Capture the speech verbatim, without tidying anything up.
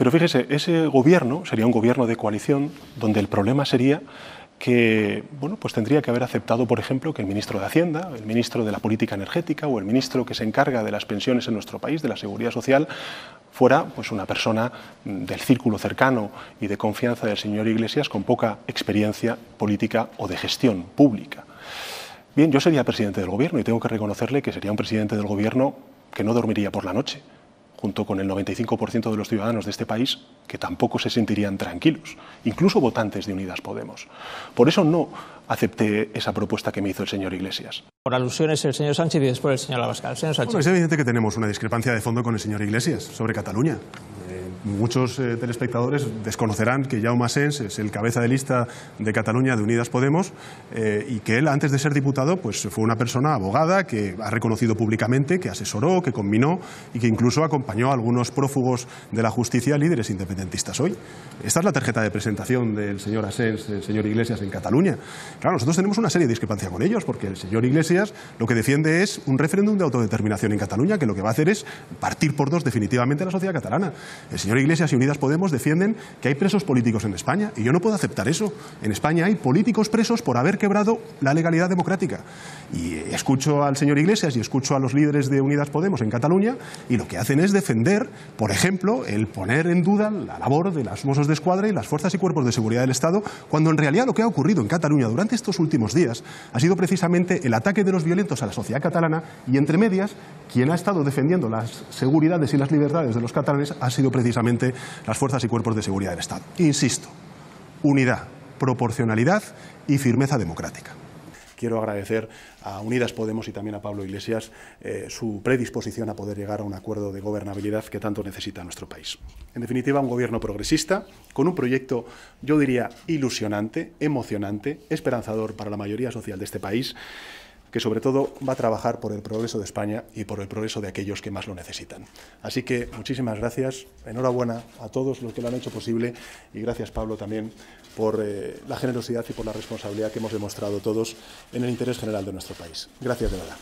Pero fíjese, ese gobierno sería un gobierno de coalición donde el problema sería que bueno, pues tendría que haber aceptado, por ejemplo, que el ministro de Hacienda, el ministro de la Política Energética o el ministro que se encarga de las pensiones en nuestro país, de la Seguridad Social, fuera pues, una persona del círculo cercano y de confianza del señor Iglesias con poca experiencia política o de gestión pública. Bien, yo sería presidente del gobierno y tengo que reconocerle que sería un presidente del gobierno que no dormiría por la noche, junto con el noventa y cinco por ciento de los ciudadanos de este país que tampoco se sentirían tranquilos, incluso votantes de Unidas Podemos. Por eso no acepté esa propuesta que me hizo el señor Iglesias. Por alusiones el señor Sánchez y después el señor Abascal. Señor Sánchez. Bueno, es evidente que tenemos una discrepancia de fondo con el señor Iglesias sobre Cataluña. Eh, muchos eh, telespectadores desconocerán que Jaume Asens es el cabeza de lista de Cataluña de Unidas Podemos eh, y que él, antes de ser diputado, pues fue una persona abogada que ha reconocido públicamente que asesoró, que combinó y que incluso acompañó a algunos prófugos de la justicia, líderes independentistas hoy. Esta es la tarjeta de presentación del señor Asens, del señor Iglesias en Cataluña. Claro, nosotros tenemos una serie de discrepancias con ellos, porque el señor Iglesias lo que defiende es un referéndum de autodeterminación en Cataluña, que lo que va a hacer es partir por dos definitivamente la sociedad catalana. El señor Iglesias y Unidas Podemos defienden que hay presos políticos en España, y yo no puedo aceptar eso. En España hay políticos presos por haber quebrado la legalidad democrática. Y escucho al señor Iglesias y escucho a los líderes de Unidas Podemos en Cataluña, y lo que hacen es defender, por ejemplo, el poner en duda la labor de las Mossos d'Esquadra y las fuerzas y cuerpos de seguridad del Estado, cuando en realidad lo que ha ocurrido en Cataluña durante estos últimos días ha sido precisamente el ataque de los violentos a la sociedad catalana, y entre medias quien ha estado defendiendo las seguridades y las libertades de los catalanes ha sido precisamente las fuerzas y cuerpos de seguridad del Estado. Insisto, unidad, proporcionalidad y firmeza democrática. Quiero agradecer a Unidas Podemos y también a Pablo Iglesias eh, su predisposición a poder llegar a un acuerdo de gobernabilidad que tanto necesita nuestro país. En definitiva, un gobierno progresista, con un proyecto, yo diría, ilusionante, emocionante, esperanzador para la mayoría social de este país, que sobre todo va a trabajar por el progreso de España y por el progreso de aquellos que más lo necesitan. Así que muchísimas gracias, enhorabuena a todos los que lo han hecho posible, y gracias, Pablo, también por eh, la generosidad y por la responsabilidad que hemos demostrado todos en el interés general de nuestro país. Gracias de verdad.